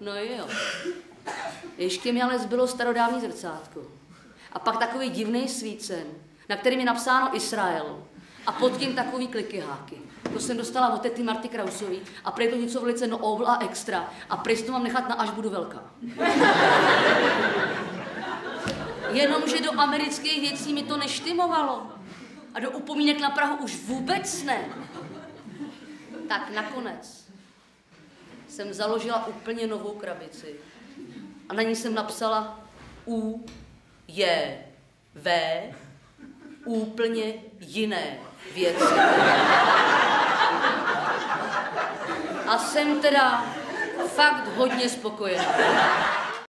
No jo. Ještě mi ale zbylo starodávní zrcátko. A pak takový divný svícen, na kterým je napsáno Izrael. A pod tím takový klikyháky. To jsem dostala od tety Marty Krausový a prej to něco velice no ovl a extra. A prej to mám nechat na až budu velká. Jenomže do amerických věcí mi to neštimovalo. A do upomínek na Prahu už vůbec ne. Tak nakonec jsem založila úplně novou krabici. A na ní jsem napsala ÚJV úplně jiné věci. A jsem teda fakt hodně spokojená.